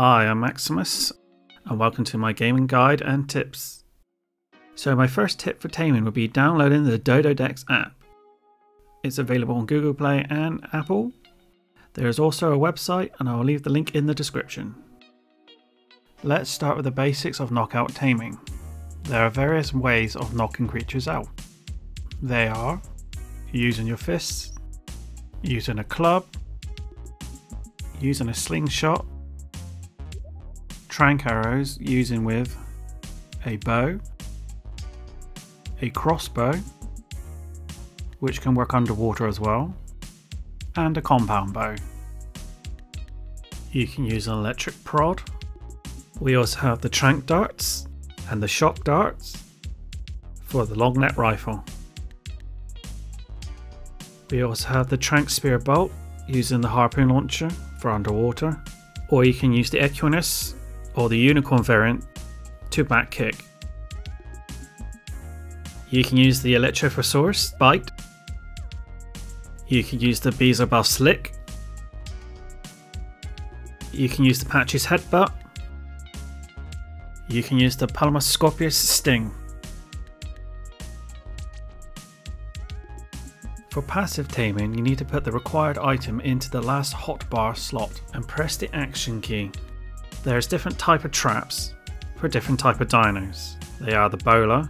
Hi, I'm Maximus and welcome to my gaming guide and tips. So my first tip for taming would be downloading the Dododex app. It's available on Google Play and Apple. There is also a website and I will leave the link in the description. Let's start with the basics of knockout taming. There are various ways of knocking creatures out. They are using your fists, using a club, using a slingshot, tranq arrows using with a bow, a crossbow, which can work underwater as well, and a compound bow. You can use an electric prod. We also have the tranq darts and the shock darts for the long neck rifle. We also have the tranq spear bolt using the harpoon launcher for underwater, or you can use the Equinus or the unicorn variant to back kick. You can use the Electrophosaurus bite. You can use the Beelzebufo slick. You can use the Patchy's headbutt. You can use the Palomar Scorpius sting. For passive taming, you need to put the required item into the last hotbar slot and press the action key. There is different type of traps for different type of dinos. They are the bowler.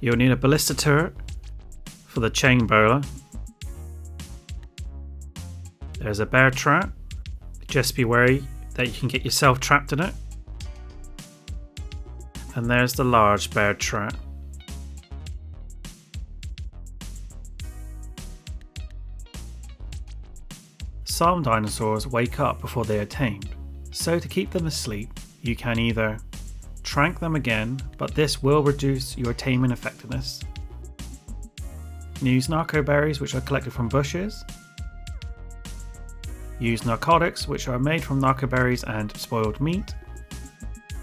You'll need a ballista turret for the chain bowler. There's a bear trap. Just be wary that you can get yourself trapped in it. And there's the large bear trap. Some dinosaurs wake up before they are tamed, so to keep them asleep you can either tranq them again, but this will reduce your taming effectiveness. Use narco berries, which are collected from bushes. Use narcotics, which are made from narco berries and spoiled meat.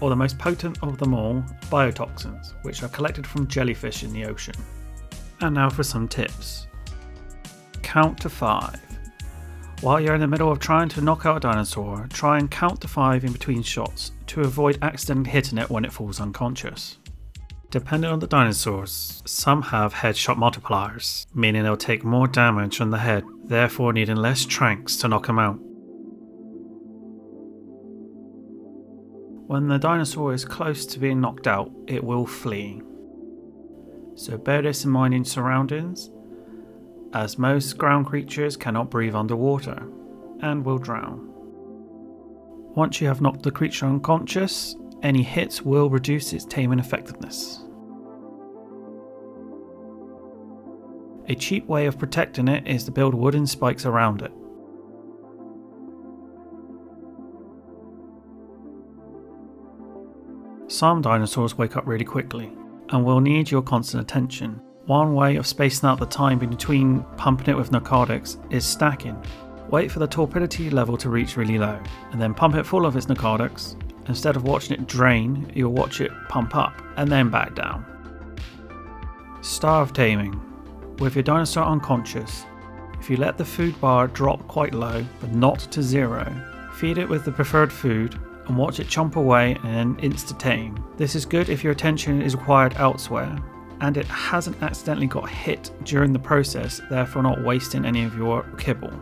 Or the most potent of them all, biotoxins, which are collected from jellyfish in the ocean. And now for some tips. Count to 5. While you're in the middle of trying to knock out a dinosaur, try and count to 5 in between shots to avoid accidentally hitting it when it falls unconscious. Depending on the dinosaurs, some have headshot multipliers, meaning they'll take more damage on the head, therefore needing less tranks to knock them out. When the dinosaur is close to being knocked out, it will flee. So bear this in mind in surroundings, as most ground creatures cannot breathe underwater and will drown. Once you have knocked the creature unconscious, any hits will reduce its taming effectiveness. A cheap way of protecting it is to build wooden spikes around it. Some dinosaurs wake up really quickly and will need your constant attention. One way of spacing out the time in between pumping it with narcotics is stacking. Wait for the torpidity level to reach really low, and then pump it full of its narcotics. Instead of watching it drain, you'll watch it pump up, and then back down. Starve taming. With your dinosaur unconscious, if you let the food bar drop quite low, but not to 0, feed it with the preferred food, and watch it chomp away and insta-tame. This is good if your attention is required elsewhere, and it hasn't accidentally got hit during the process, therefore not wasting any of your kibble.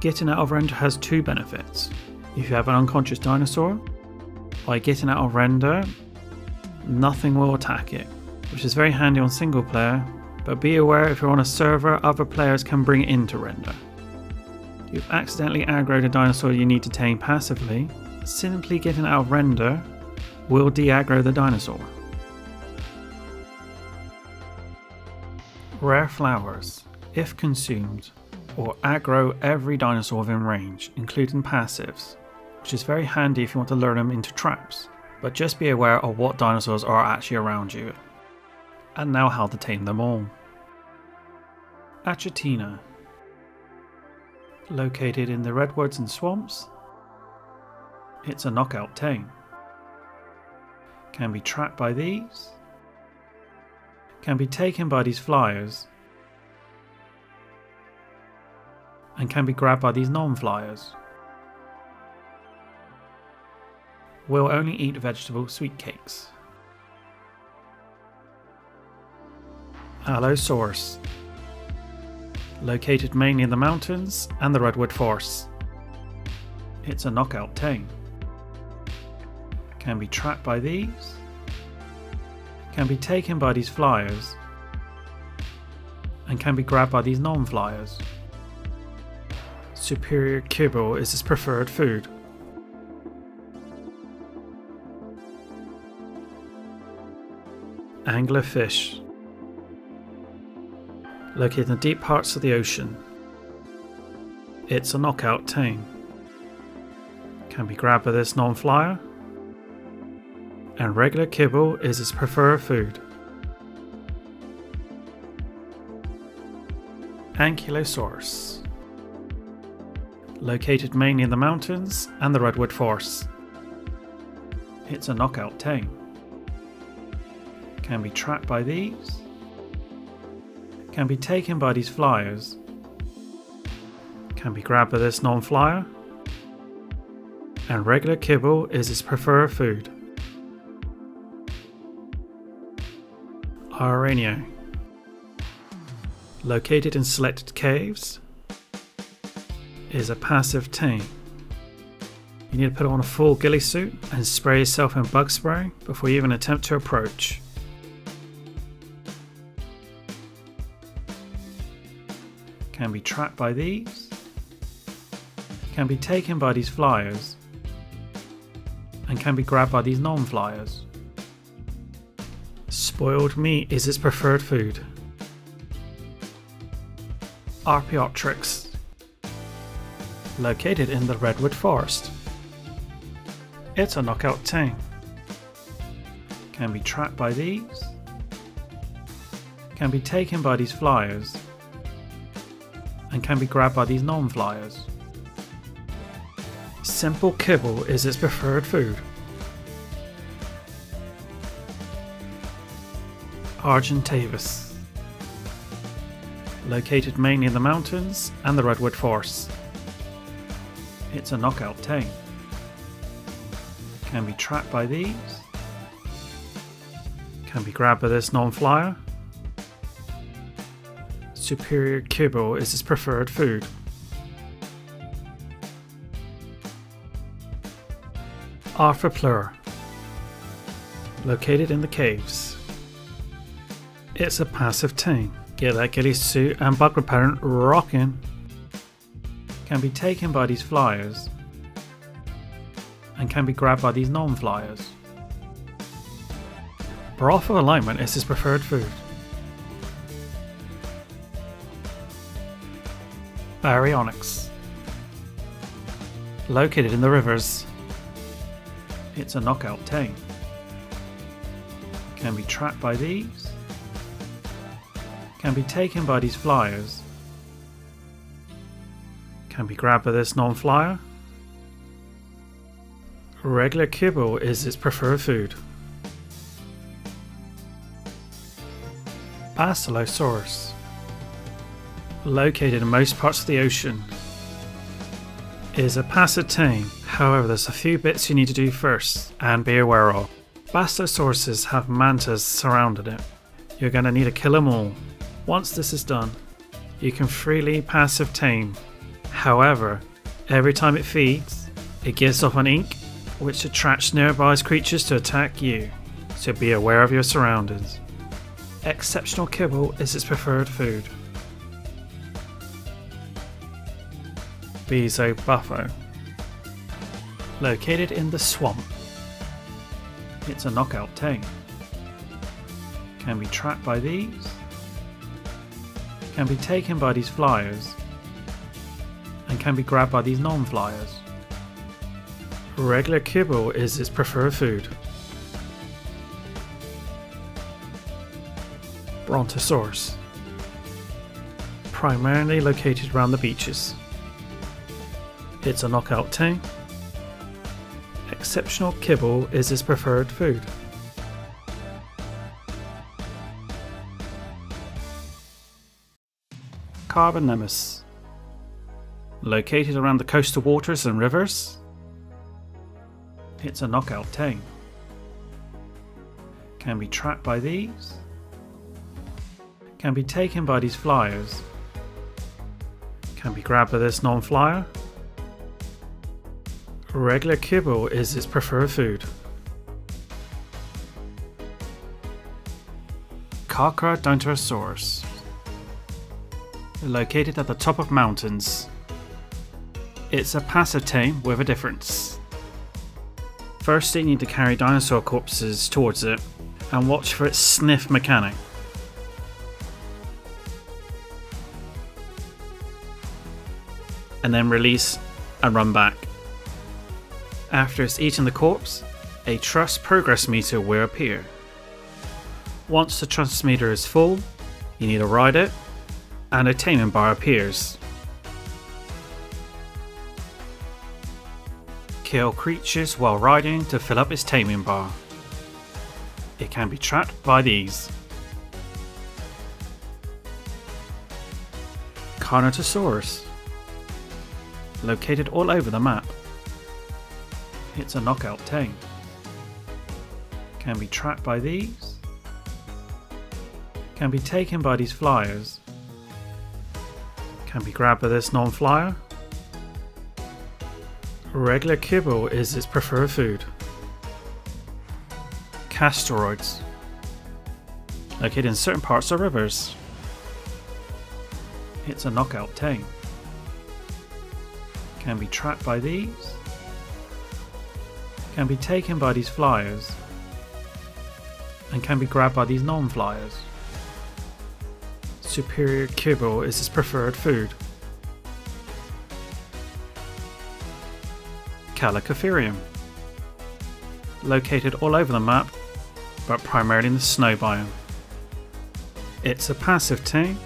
Getting out of render has 2 benefits. If you have an unconscious dinosaur, by getting out of render, nothing will attack it, which is very handy on single player, but be aware if you're on a server, other players can bring it into render. You've accidentally aggroed a dinosaur you need to tame passively, simply getting out of render will de-aggro the dinosaur. Rare flowers, if consumed, or aggro every dinosaur within range, including passives, which is very handy if you want to lure them into traps, but just be aware of what dinosaurs are actually around you. And now how to tame them all. Achatina. Located in the redwoods and swamps, it's a knockout tame. Can be trapped by these. Can be taken by these flyers, and can be grabbed by these non-flyers. Will only eat vegetable sweetcakes. Allosaurus. Located mainly in the mountains and the redwood forests. It's a knockout tame. Can be trapped by these. Can be taken by these flyers. And can be grabbed by these non-flyers. Superior kibble is its preferred food. Anglerfish. Located in the deep parts of the ocean. It's a knockout tame. Can be grabbed by this non-flyer. And regular kibble is its preferred food. Ankylosaurus. Located mainly in the mountains and the redwood forests. It's a knockout tame. Can be trapped by these. Can be taken by these flyers. Can be grabbed by this non-flyer. And regular kibble is its preferred food. Araneo. Located in selected caves. Is a passive tame. You need to put on a full ghillie suit and spray yourself in bug spray before you even attempt to approach. Can be trapped by these. Can be taken by these flyers. And can be grabbed by these non-flyers. Spoiled meat is its preferred food. Archaeopteryx. Located in the redwood forest. It's a knockout tame. Can be trapped by these. Can be taken by these flyers. And can be grabbed by these non-flyers. Simple kibble is its preferred food. Argentavis. Located mainly in the mountains and the redwood forests. It's a knockout tame. Can be trapped by these. Can be grabbed by this non-flyer. Superior kibble is its preferred food. Arthropleura. Located in the caves. It's a passive tame. Get that ghillie suit and bug repellent rockin'. Can be taken by these flyers. And can be grabbed by these non-flyers. Brothel alignment is his preferred food. Baryonyx. Located in the rivers. It's a knockout tame. Can be trapped by these. Can be taken by these flyers. Can be grabbed by this non-flyer. Regular kibble is its preferred food. Basilosaurus. Located in most parts of the ocean. Is a passive tame, however there's a few bits you need to do first and be aware of. Basilosauruses have mantas surrounding it. You're going to need to kill them all. Once this is done, you can freely passive tame. However, every time it feeds, it gives off an ink which attracts nearby creatures to attack you, so be aware of your surroundings. Exceptional kibble is its preferred food. Beelzebufo. Located in the swamp. It's a knockout tame. Can be trapped by these. Can be taken by these flyers. And can be grabbed by these non-flyers. Regular kibble is its preferred food. Brontosaurus. Primarily located around the beaches. It's a knockout tame. Exceptional kibble is its preferred food. Carbonemys. Located around the coastal waters and rivers, it's a knockout tang. Can be trapped by these. Can be taken by these flyers. Can be grabbed by this non-flyer. Regular kibble is its preferred food. Carcharodontosaurus. Located at the top of mountains. It's a passive tame with a difference. First you need to carry dinosaur corpses towards it and watch for its sniff mechanic. And then release and run back. After it's eaten the corpse, a truss progress meter will appear. Once the truss meter is full, you need to ride it and a taming bar appears. Kill creatures while riding to fill up its taming bar. It can be trapped by these. Carnotaurus. Located all over the map. It's a knockout tame. Can be trapped by these. Can be taken by these flyers. Can be grabbed by this non-flyer. Regular kibble is its preferred food. Castoroides. Located in certain parts of rivers. It's a knockout tame. Can be trapped by these. Can be taken by these flyers. And can be grabbed by these non-flyers. Superior kibble is its preferred food. Chalicotherium. Located all over the map, but primarily in the snow biome. It's a passive tame,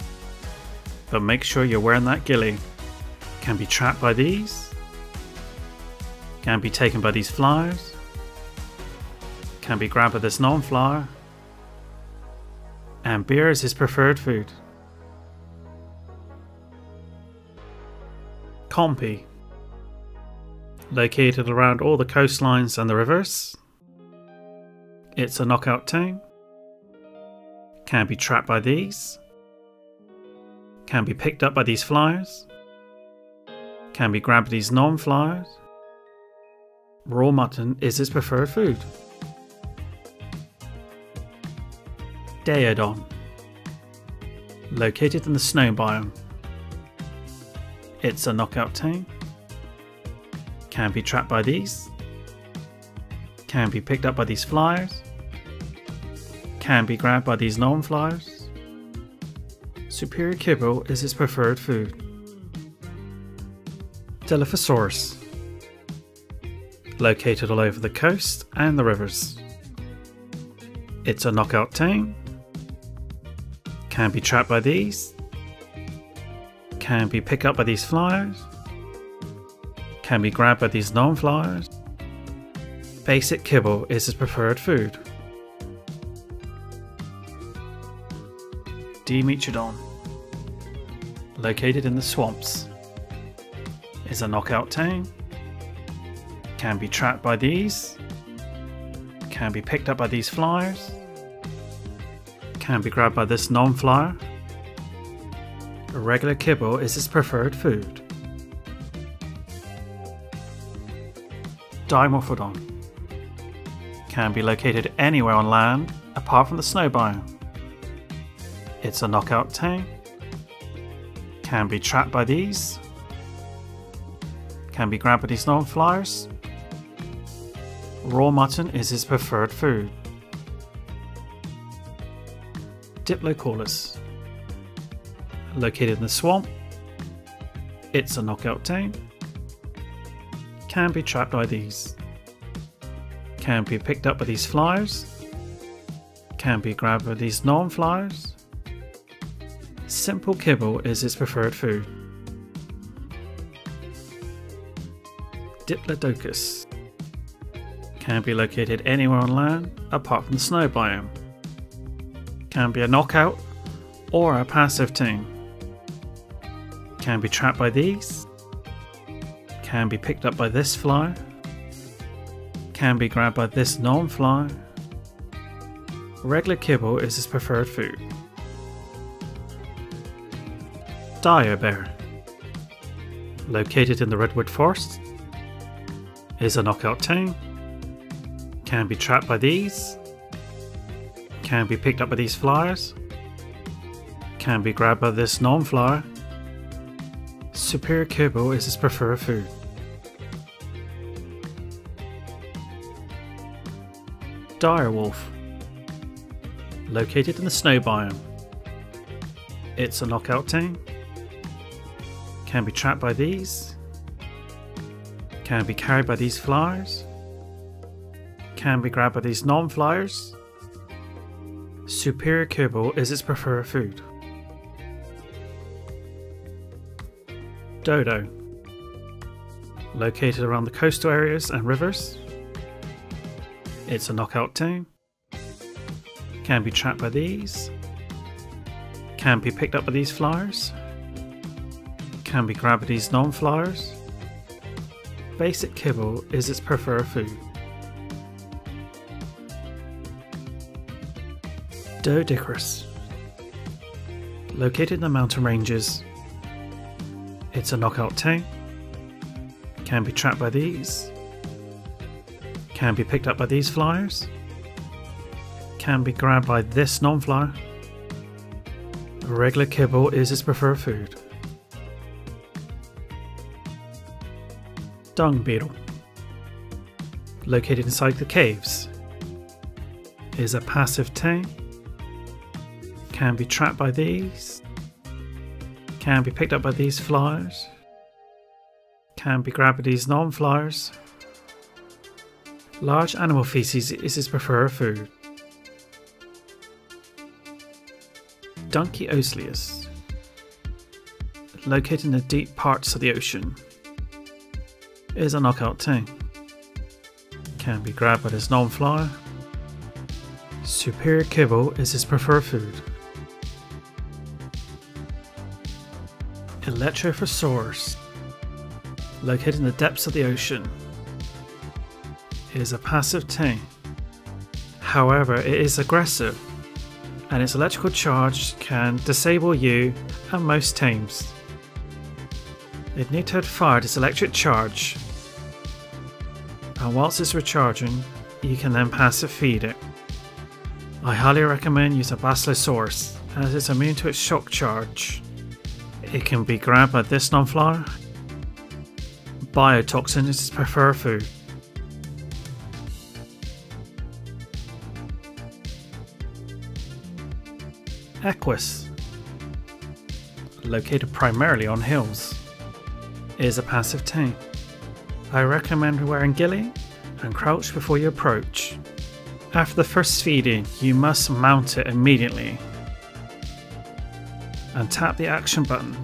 but make sure you're wearing that ghillie. Can be trapped by these. Can be taken by these flyers. Can be grabbed by this non-flyer. And beer is his preferred food. Compy. Located around all the coastlines and the rivers. It's a knockout tame. Can be trapped by these. Can be picked up by these flyers. Can be grabbed by these non-flyers. Raw mutton is its preferred food. Daeodon. Located in the snow biome. It's a knockout tame. Can be trapped by these. Can be picked up by these flyers. Can be grabbed by these non-flyers. Superior kibble is its preferred food. Dilophosaurus. Located all over the coast and the rivers. It's a knockout tame. Can be trapped by these. Can be picked up by these flyers. Can be grabbed by these non-flyers. Basic kibble is its preferred food. Dimetrodon. Located in the swamps. Is a knockout tame. Can be trapped by these. Can be picked up by these flyers. Can be grabbed by this non-flyer. Regular kibble is its preferred food. Dimorphodon. Can be located anywhere on land apart from the snow biome. It's a knockout tame. Can be trapped by these. Can be grabbed by these non-flyers. Raw mutton is his preferred food. Diplodocus. Located in the swamp. It's a knockout tame. Can be trapped by these. Can be picked up by these flyers. Can be grabbed by these non-flyers. Simple kibble is its preferred food. Diplodocus. Can be located anywhere on land apart from the snow biome. Can be a knockout or a passive tame. Can be trapped by these. can be picked up by this fly, can be grabbed by this non-fly. Regular kibble is his preferred food. Dire Bear, located in the Redwood Forest, is a knockout tame, can be trapped by these, can be picked up by these flyers, can be grabbed by this non-flyer. Superior kibble is his preferred food. Direwolf, located in the snow biome. It's a knockout tame, can be trapped by these, can be carried by these flyers, can be grabbed by these non-flyers. Superior kibble is its preferred food. Dodo, located around the coastal areas and rivers. It's a knockout tame, can be trapped by these, can be picked up by these flyers, can be grabbed by these non-flyers. Basic kibble is its preferred food. Dododex, located in the mountain ranges. It's a knockout tame, can be trapped by these, can be picked up by these flyers, can be grabbed by this non-flyer. Regular kibble is its preferred food. Dung beetle, located inside the caves, is a passive tame, can be trapped by these, can be picked up by these flyers, can be grabbed by these non-flyers. Large animal feces is his preferred food. Dunkyoosleus, located in the deep parts of the ocean, is a knockout tame, can be grabbed by this non-flyer. Superior kibble is his preferred food. Electrophosaurus, located in the depths of the ocean, is a passive tame. However, it is aggressive, and its electrical charge can disable you and most tames. It need to have fired its electric charge, and whilst it's recharging, you can then passive feed it. I highly recommend using Basilosaurus, as it's immune to its shock charge. It can be grabbed by this non-flyer. Biotoxin is its preferred food. Equus, located primarily on hills, is a passive tame. I recommend wearing ghillie and crouch before you approach. After the first feeding, you must mount it immediately and tap the action button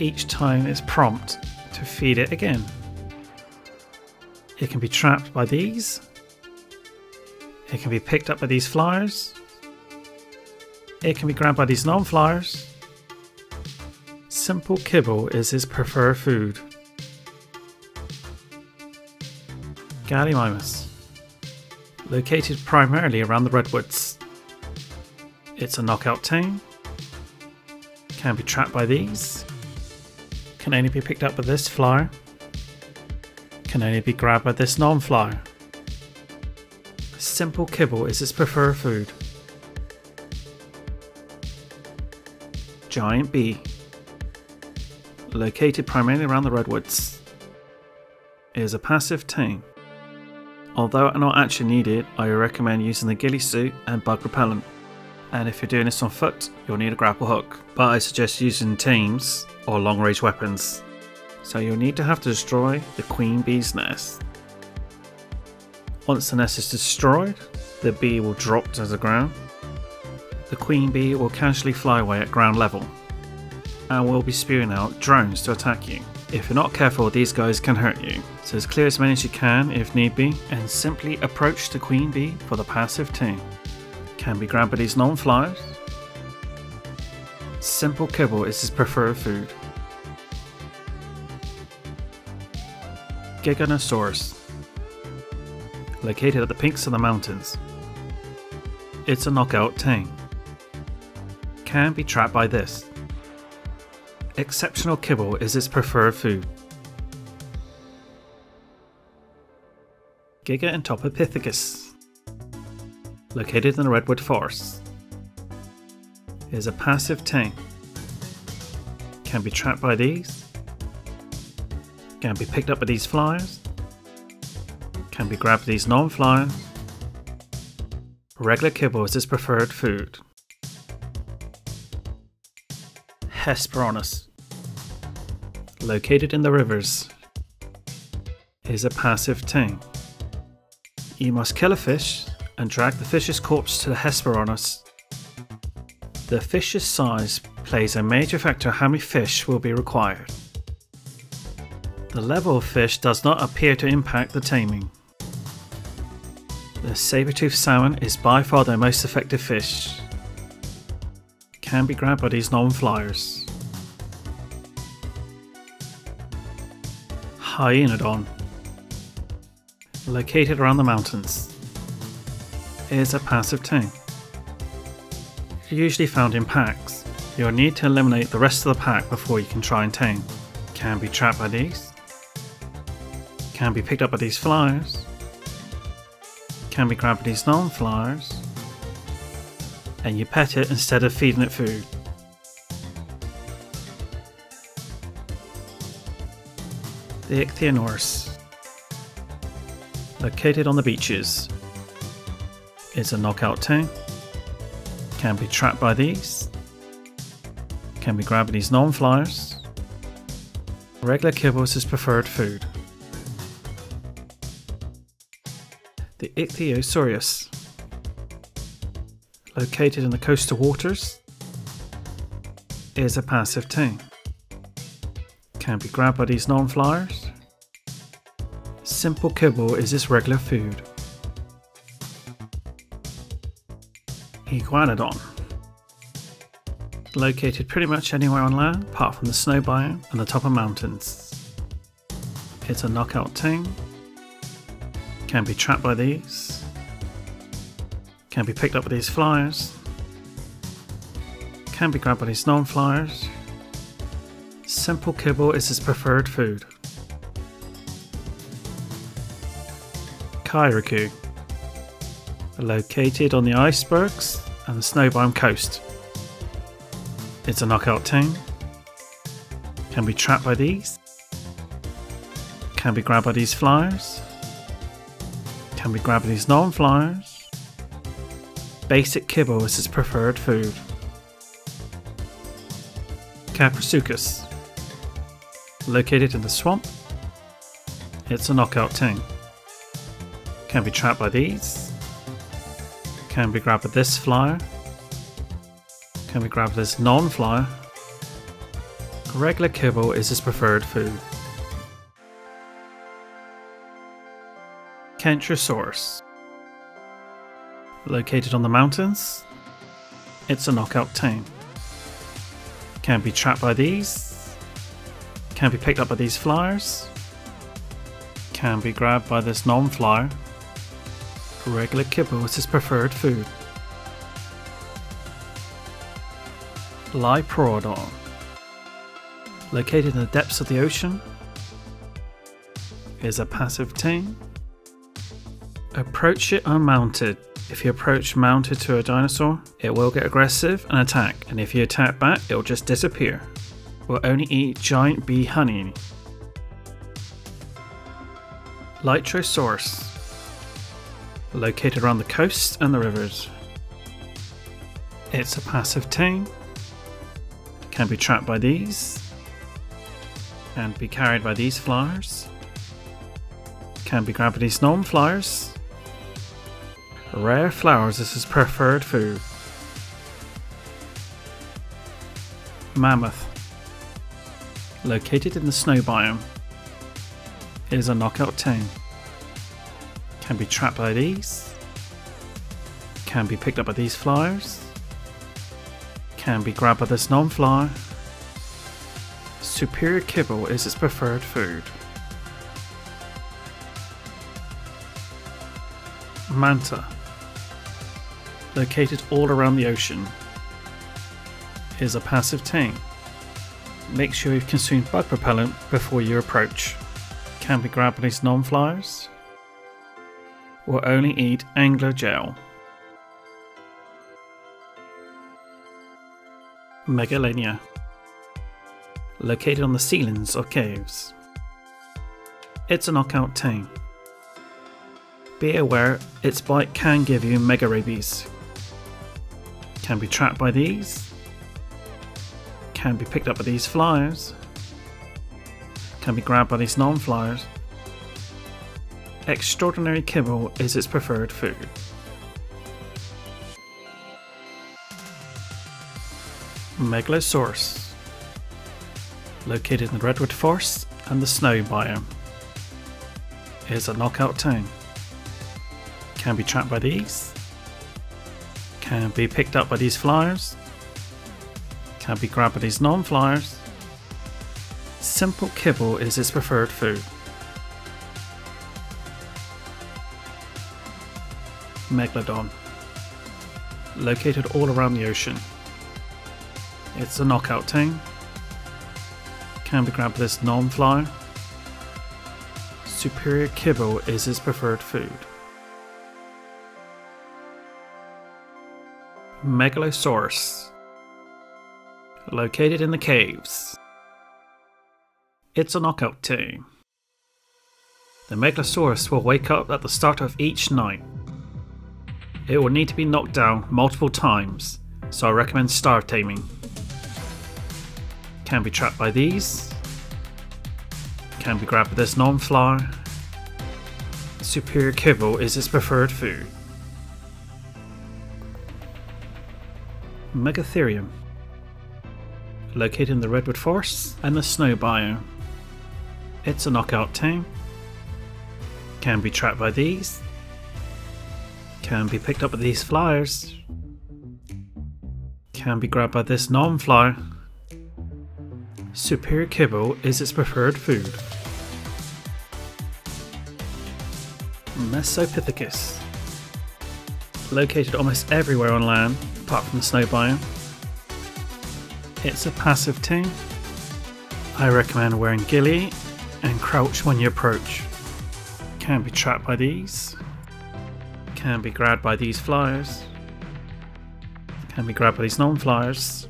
each time it's prompted to feed it again. It can be trapped by these, it can be picked up by these flyers, it can be grabbed by these non-flyers. Simple kibble is his preferred food. Gallimimus, located primarily around the redwoods. It's a knockout tame, can be trapped by these, can only be picked up by this flyer, can only be grabbed by this non-flyer. Simple kibble is its preferred food. Giant Bee, located primarily around the redwoods, is a passive tame. Although not actually needed, I recommend using the ghillie suit and bug repellent. And if you're doing this on foot, you'll need a grapple hook, but I suggest using teams or long range weapons. So you'll need to have to destroy the queen bee's nest. Once the nest is destroyed, the bee will drop to the ground. The queen bee will casually fly away at ground level and will be spewing out drones to attack you. If you're not careful, these guys can hurt you, so just clear as many as you can if need be and simply approach the queen bee for the passive tame. Can be grabbed by these non-flyers. Simple kibble is his preferred food. Gigantosaurus, located at the peaks of the mountains. It's a knockout tang. Can be trapped by this. Exceptional kibble is its preferred food. Gigantopithecus, located in the redwood forests, is a passive tang. Can be trapped by these. Can be picked up by these flyers. Can be grabbed by these non-flyers. Regular kibble is its preferred food. Hesperornis, located in the rivers, is a passive tang. You must kill a fish and drag the fish's corpse to the Hesperornis. The fish's size plays a major factor how many fish will be required. The level of fish does not appear to impact the taming. The saber-toothed salmon is by far their most effective fish. Can be grabbed by these non-flyers. Hyenodon, located around the mountains, is a passive tang. Usually found in packs. You'll need to eliminate the rest of the pack before you can try and tame. Can be trapped by these. Can be picked up by these flyers. Can be grabbed by these non-flyers. And you pet it instead of feeding it food. The Ichthyosaurus, located on the beaches, is a knockout tang. Can be trapped by these. Can be grabbed by these non-flyers. Regular kibble is his preferred food. The Ichthyosaurus, located in the coastal waters, is a passive tang. Can be grabbed by these non-flyers. Simple kibble is its regular food. Iguanodon, located pretty much anywhere on land apart from the snow biome and the top of mountains. It's a knockout tang. Can be trapped by these. Can be picked up by these flyers. Can be grabbed by these non-flyers. Simple kibble is its preferred food. Kairaku, located on the icebergs and the snow biome coast. It's a knockout tang. Can be trapped by these. Can be grabbed by these flyers. Can be grabbed by these non-flyers. Basic kibble is its preferred food. Caprasuchus, located in the swamp. It's a knockout tang. Can be trapped by these. Can be grabbed by this flyer. Can be grabbed by this non-flyer. Regular kibble is its preferred food. Kentrosaurus, located on the mountains. It's a knockout tang. Can be trapped by these. Can be picked up by these flyers. Can be grabbed by this non-flyer. Regular kibble is his preferred food. Dimetrodon, located in the depths of the ocean, is a passive tang. Approach it unmounted. If you approach mounted to a dinosaur, it will get aggressive and attack, and if you attack back, it will just disappear. It will only eat giant bee honey. Lytrosaurus, located around the coasts and the rivers. It's a passive tang. Can be trapped by these. Can be carried by these flyers. Can be grabbed by these non-flyers. Rare flowers is his preferred food. Mammoth, located in the snow biome, is a knockout tang. Can be trapped by these. Can be picked up by these flyers. Can be grabbed by this non-flyer. Superior kibble is its preferred food. manta, located all around the ocean. Here's a passive tank. Make sure you've consumed bug repellent before you approach. Can be grabbed as non-flyers. Will only eat angler gel. Megalenia. Located on the ceilings of caves. It's a knockout tang. Be aware, its bite can give you mega rabies. Can be trapped by these. Can be picked up by these flyers. Can be grabbed by these non-flyers. Extraordinary kibble is its preferred food. Megalosaurus. Located in the redwood forest and the snow biome. Is a knockout tang. Can be trapped by these. Can be picked up by these flyers. Can be grabbed by these non-flyers. Simple kibble is its preferred food. Megalodon. Located all around the ocean. It's a knockout tang. Can be grabbed by this non-flyer. Superior kibble is its preferred food. Megalosaurus. Located in the caves. It's a knockout tang. The Megalosaurus will wake up at the start of each night. It will need to be knocked down multiple times, so I recommend star taming. Can be trapped by these. Can be grabbed by this non-flyer. Superior kibble is its preferred food. Megatherium. Located in the redwood forests and the snow biome. It's a knockout tang. Can be trapped by these. Can be picked up by these flyers. Can be grabbed by this non-flyer. Superior kibble is its preferred food. Mesopithecus. Located almost everywhere on land, apart from the snow biome. It's a passive tang. I recommend wearing ghillie and crouch when you approach. Can be trapped by these. Can be grabbed by these flyers. Can be grabbed by these non-flyers.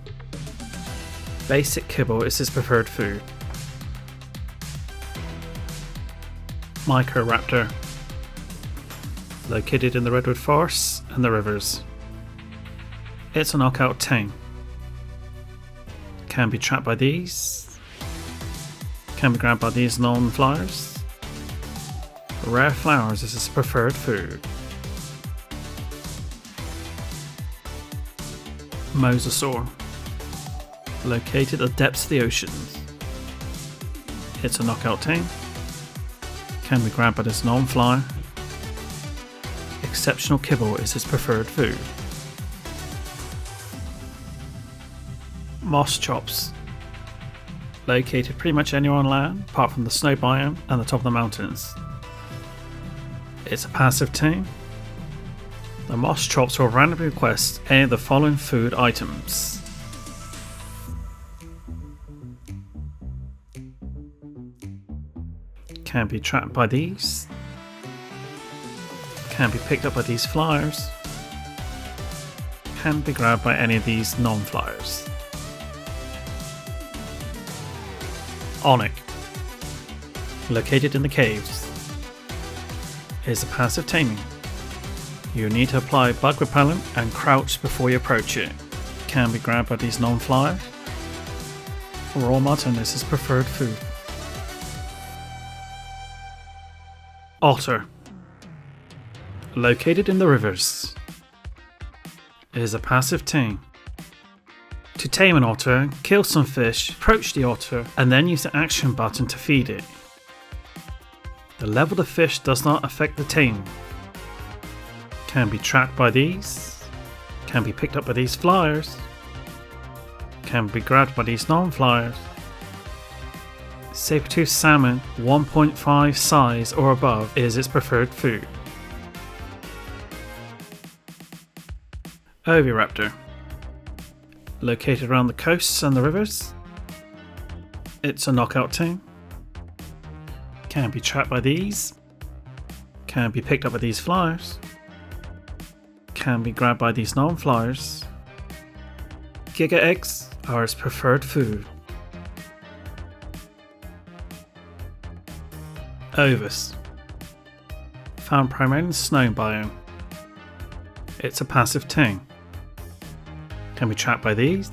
Basic kibble is his preferred food. Microraptor. Located in the redwood forests and the rivers. It's a knockout tang. Can be trapped by these. Can be grabbed by these non-flyers. Rare flowers is his preferred food. Mosasaur. Located at the depths of the oceans. It's a knockout tang. Can be grabbed by this non-flyer. Exceptional kibble is its preferred food. Moschops. Located pretty much anywhere on land apart from the snow biome and the top of the mountains. It's a passive tang. The Moschops will randomly request any of the following food items. Can be trapped by these. Can be picked up by these flyers. Can be grabbed by any of these non-flyers. Onyx. Located in the caves. Here's a passive taming. You need to apply bug repellent and crouch before you approach it. Can be grabbed by these non-flyers. Raw mutton is his preferred food. Otter. Located in the rivers. It is a passive tang. To tame an otter, kill some fish, approach the otter, and then use the action button to feed it. The level of the fish does not affect the tame. Can be trapped by these. Can be picked up by these flyers. Can be grabbed by these non-flyers. Saber-toothed salmon 1.5 size or above is its preferred food. Oviraptor. Located around the coasts and the rivers, it's a knockout team. Can be trapped by these, can be picked up by these flyers, can be grabbed by these non-flyers. Giga eggs are its preferred food. Ovis. Found primarily in the snow biome. It's a passive team. Can be trapped by these,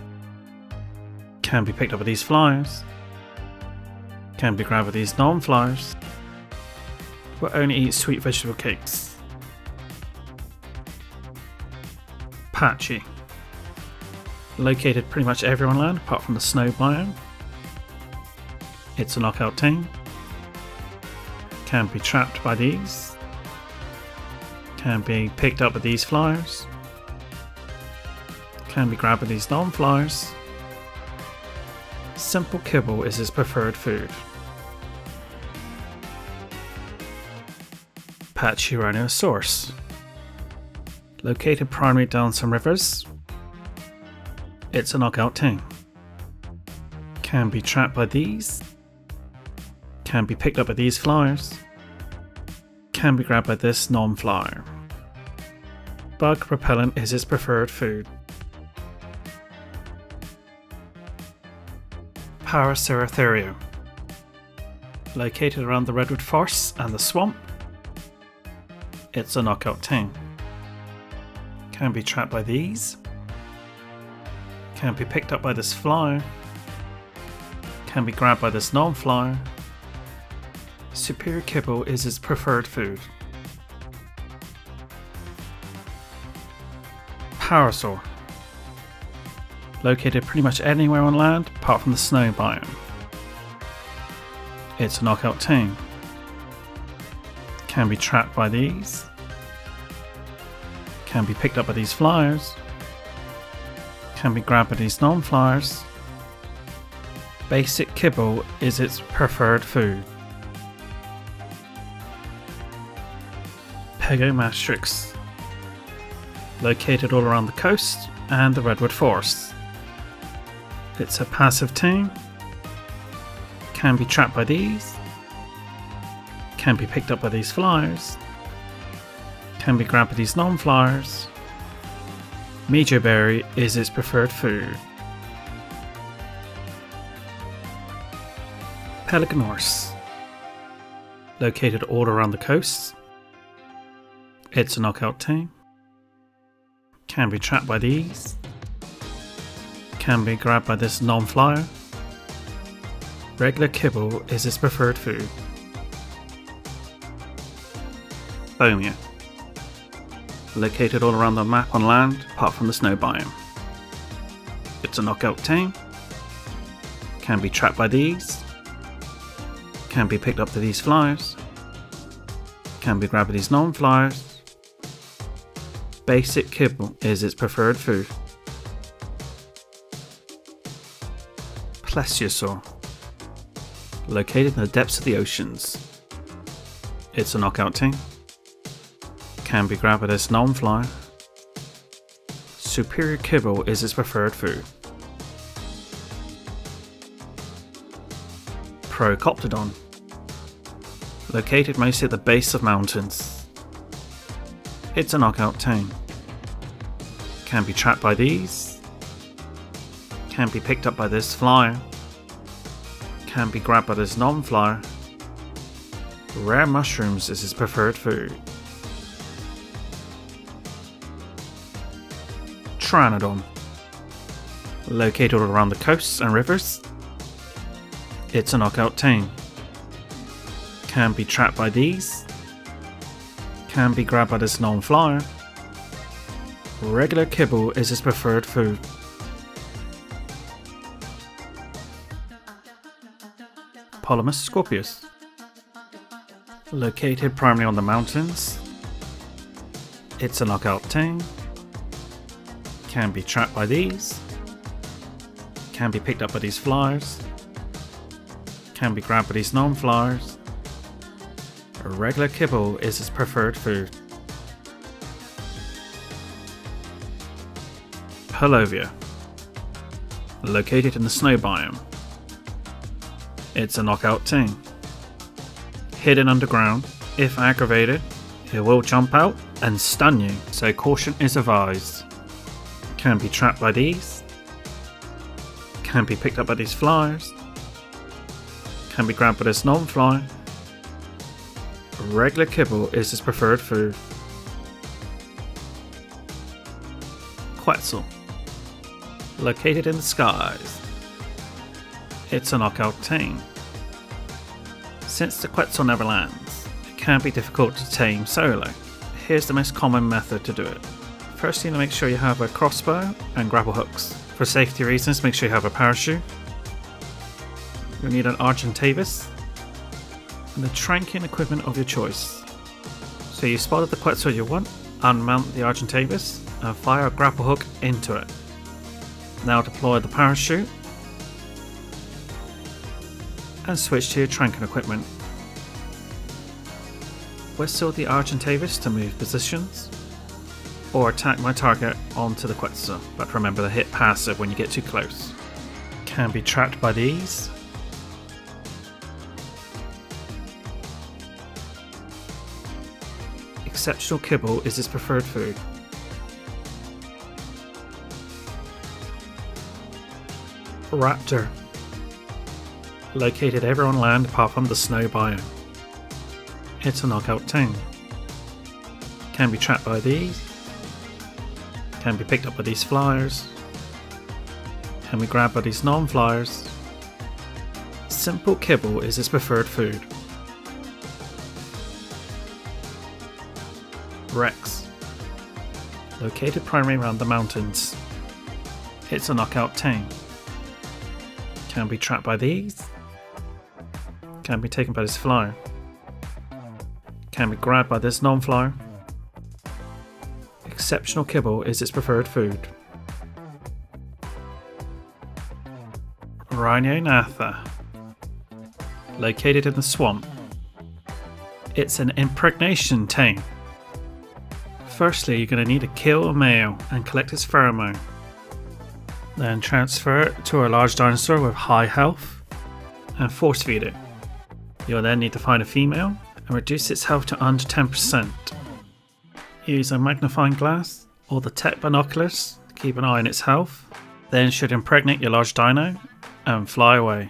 can be picked up by these flyers, can be grabbed by these non-flyers, but only eat sweet vegetable cakes. Patchy. Located pretty much everywhere on land apart from the snow biome. It's a knockout team. Can be trapped by these, can be picked up by these flyers, can be grabbed by these non-flyers. Simple kibble is his preferred food. Pachyrhinosaurus. Located primarily down some rivers. It's a knockout team. Can be trapped by these. Can be picked up by these flyers. Can be grabbed by this non-flyer. Bug repellent is his preferred food. Paraceratherio. Located around the redwood forest and the swamp, it's a knockout team. Can be trapped by these, can be picked up by this flyer, can be grabbed by this non-flyer. Superior kibble is its preferred food. Parasaur. Located pretty much anywhere on land apart from the snow biome. It's a knockout team. Can be trapped by these. Can be picked up by these flyers. Can be grabbed by these non-flyers. Basic kibble is its preferred food. Pegomastrix. Located all around the coast and the redwood forests. It's a passive team, can be trapped by these, can be picked up by these flyers, can be grabbed by these non-flyers. Mejo berry is its preferred food. Pelicanornis. Located all around the coasts. It's a knockout team. Can be trapped by these. Can be grabbed by this non-flyer. Regular kibble is its preferred food. Bomia. Located all around the map on land apart from the snow biome. It's a knockout team. Can be trapped by these. Can be picked up by these flyers. Can be grabbed by these non-flyers. Basic kibble is its preferred food. Plesiosaur. Located in the depths of the oceans. It's a knockout team. Can be grabbed by this non-flyer. Superior kibble is its preferred food. Procoptodon. Located mostly at the base of mountains. It's a knockout team. Can be trapped by these. Can be picked up by this flyer, can be grabbed by this non-flyer. Rare mushrooms is his preferred food. Pteranodon. Located all around the coasts and rivers, it's a knockout team. Can be trapped by these, can be grabbed by this non-flyer. Regular kibble is his preferred food. Polymus scorpius. Located primarily on the mountains. It's a knockout team. Can be trapped by these. Can be picked up by these flyers. Can be grabbed by these non-flyers. A regular kibble is its preferred food. Perlovia, located in the snow biome. It's a knockout ting. Hidden underground, if aggravated, it will jump out and stun you, so caution is advised. Can be trapped by these, can be picked up by these flies, can be grabbed by this non-fly. Regular kibble is his preferred food. Quetzal, located in the skies. It's a knockout tame. Since the Quetzal never lands, it can be difficult to tame solo. Here's the most common method to do it. First thing to make sure you have a crossbow and grapple hooks. For safety reasons, make sure you have a parachute. You'll need an Argentavis and the tranking equipment of your choice. So you spotted the Quetzal you want, unmount the Argentavis and fire a grapple hook into it. Now deploy the parachute and switch to your tranking equipment. Whistle the Argentavis to move positions or attack my target onto the Quetzal, but remember the hit passive when you get too close. Can be trapped by these. Exceptional kibble is his preferred food. Raptor, located everywhere on land apart from the snow biome. It's a knockout ting. Can be trapped by these, can be picked up by these flyers, can be grabbed by these non-flyers. Simple kibble is his preferred food. Rex, located primarily around the mountains. It's a knockout ting. Can be trapped by these, can be taken by this flyer, can be grabbed by this non-flyer. Exceptional kibble is its preferred food. Rhinonatha, located in the swamp. It's an impregnation tame. Firstly, you're going to need to kill a male and collect its pheromone. Then transfer it to a large dinosaur with high health and force feed it. You'll then need to find a female and reduce its health to under 10%. Use a magnifying glass or the tech binoculars to keep an eye on its health. Then should impregnate your large dino and fly away.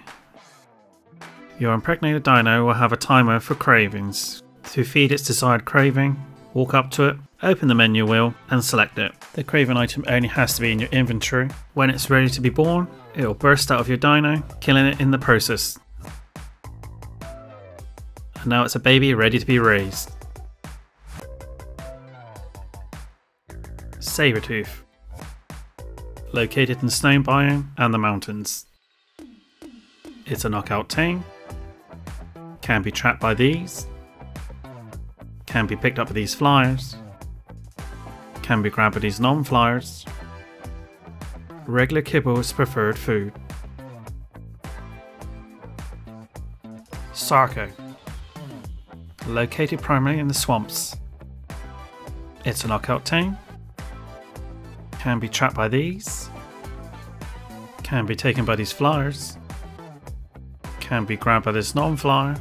Your impregnated dino will have a timer for cravings. To feed its desired craving, walk up to it, open the menu wheel and select it. The craven item only has to be in your inventory. When it's ready to be born, it will burst out of your dino, killing it in the process. And now it's a baby ready to be raised. Sabretooth, located in the snow biome and the mountains. It's a knockout tame. Can be trapped by these. Can be picked up by these flyers. Can be grabbed by these non-flyers. Regular kibble is preferred food. Sarco, located primarily in the swamps. It's a knockout tame. Can be trapped by these. Can be taken by these flyers. Can be grabbed by this non-flyer.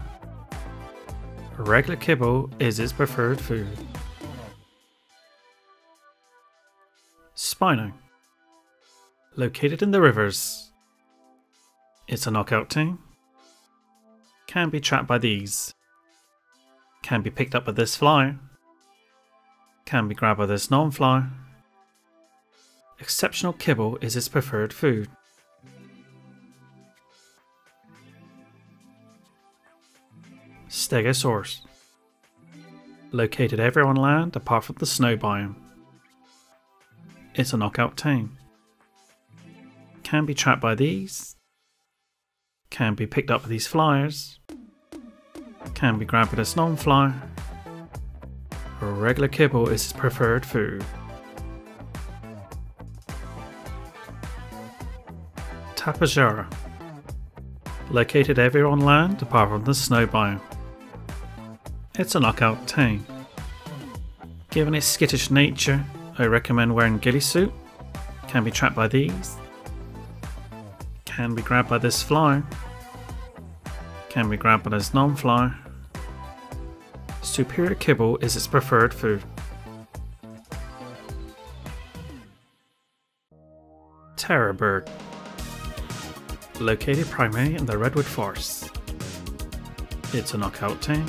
Regular kibble is its preferred food. Spino, located in the rivers. It's a knockout tame. Can be trapped by these. Can be picked up by this flyer. Can be grabbed by this non-flyer. Exceptional kibble is its preferred food. Stegosaurus, located everywhere on land apart from the snow biome. It's a knockout tame. Can be trapped by these. Can be picked up by these flyers. Can be grabbed by this non-flyer. Regular kibble is its preferred food. Tapajara, located everywhere on land apart from the snow biome. It's a knockout tame. Given its skittish nature, I recommend wearing ghillie suit, Can be trapped by these. Can be grabbed by this fly. Can be grabbed by this non-fly. Superior kibble is its preferred food. Terror bird. Located primarily in the redwood forest. It's a knockout team.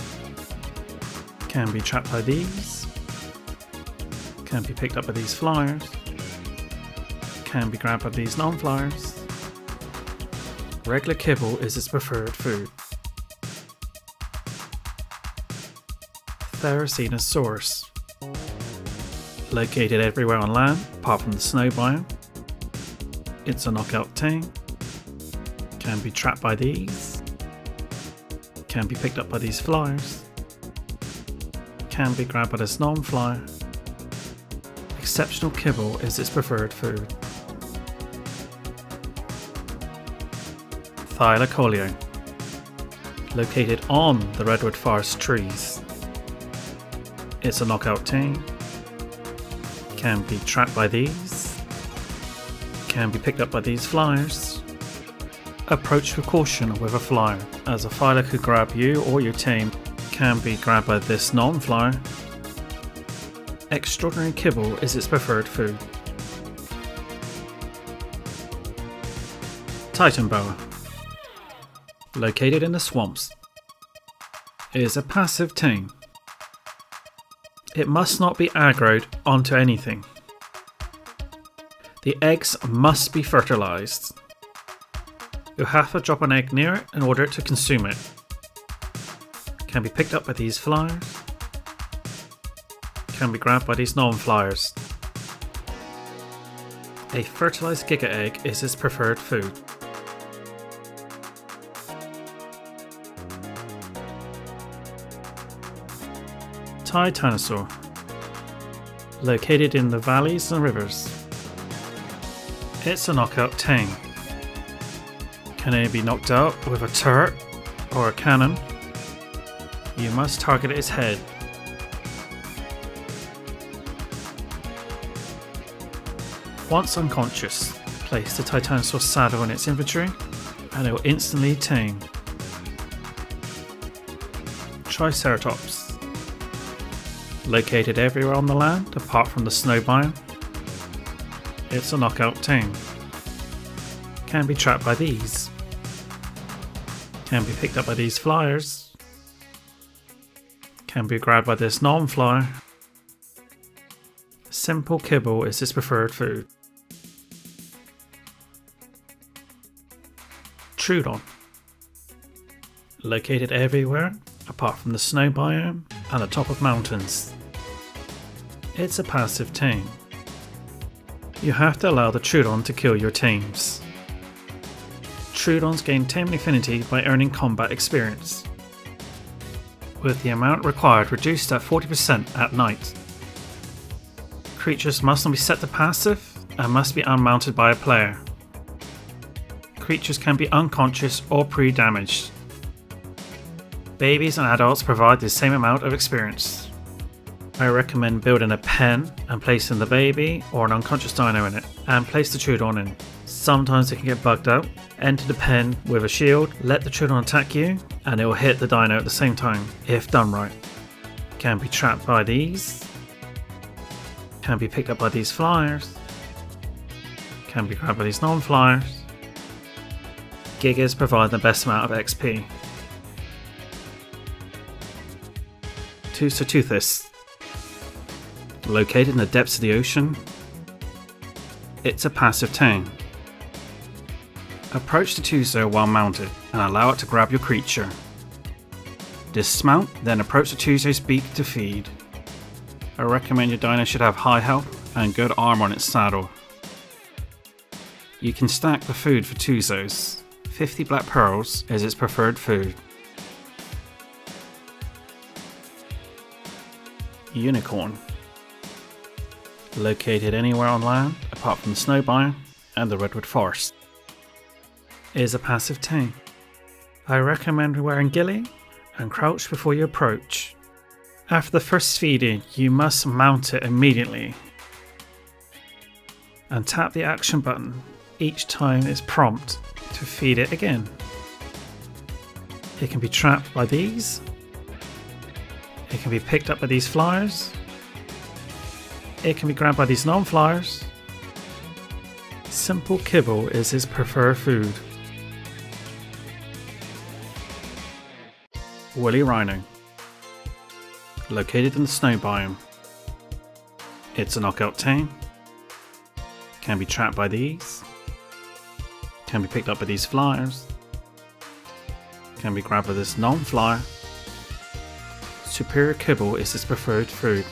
Can be trapped by these. Can be picked up by these flyers. Can be grabbed by these non-flyers. Regular kibble is its preferred food. Therizinosaurus. Located everywhere on land, apart from the snow biome. It's a knockout team. Can be trapped by these. Can be picked up by these flyers. Can be grabbed by this non-flyer. Exceptional kibble is its preferred food. Thylacoleo. Located on the redwood forest trees. It's a knockout team. Can be trapped by these. Can be picked up by these flyers. Approach with caution with a flyer, as a flyer could grab you or your team. Can be grabbed by this non-flyer. Extraordinary kibble is its preferred food. Titan boa. Located in the swamps. It is a passive team. It must not be aggroed onto anything. The eggs must be fertilized. You'll have to drop an egg near it in order to consume it. Can be picked up by these flyers. Can be grabbed by these non-flyers. A fertilized giga egg is its preferred food. Titanosaur. Located in the valleys and rivers. It's a knockout tang. Can it be knocked out with a turret or a cannon? You must target its head. Once unconscious, place the Titanosaur's saddle in its inventory and it will instantly tame. Triceratops. Located everywhere on the land apart from the snow biome. It's a knockout team. Can be trapped by these. Can be picked up by these flyers. Can be grabbed by this non-flyer. Simple kibble is its preferred food. Troodon. Located everywhere apart from the snow biome and the top of mountains. It's a passive team. You have to allow the Troodon to kill your teams. Troodons gain team affinity by earning combat experience, with the amount required reduced at 40% at night. Creatures must not be set to passive and must be unmounted by a player. Creatures can be unconscious or pre-damaged. Babies and adults provide the same amount of experience. I recommend building a pen and placing the baby or an unconscious dino in it and place the Troodon in. Sometimes it can get bugged out. Enter the pen with a shield, let the Troodon attack you and it will hit the dino at the same time if done right. Can be trapped by these. Can be picked up by these flyers. Can be grabbed by these non-flyers. Gigas provide the best amount of XP. Tussotuthis. Located in the depths of the ocean, it's a passive tang. Approach the Tuso while mounted and allow it to grab your creature. Dismount, then approach the Tuso's beak to feed. I recommend your dino should have high health and good armor on its saddle. You can stack the food for Tusos. 50 black pearls is its preferred food. Unicorn. Located anywhere on land apart from the snow biome and the redwood forest. It is a passive team. I recommend wearing ghillie and crouch before you approach. After the first feeding you must mount it immediately. and tap the action button each time it's prompted to feed it again. It can be trapped by these, it can be picked up by these flyers, it can be grabbed by these non-flyers. Simple kibble is his preferred food. Woolly rhino. Located in the snow biome. It's a knockout tame. Can be trapped by these. Can be picked up by these flyers. Can be grabbed by this non-flyer. Superior kibble is his preferred food.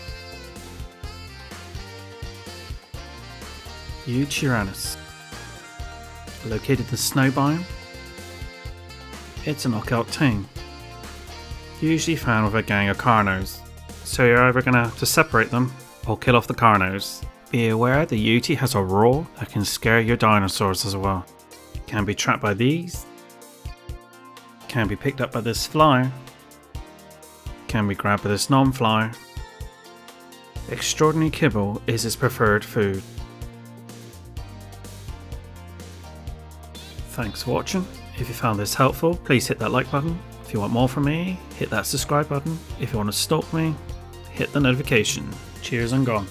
Eutyranus. Located in the snow biome. It's a knockout tame. Usually found with a gang of Carnos, so you're either going to have to separate them or kill off the Carnos. Be aware the Uti has a roar that can scare your dinosaurs as well. Can be trapped by these, can be picked up by this flyer, can be grabbed by this non-flyer. Extraordinary kibble is his preferred food. Thanks for watching. If you found this helpful, please hit that like button. If you want more from me, hit that subscribe button. If you want to stalk me, hit the notification. Cheers and gone.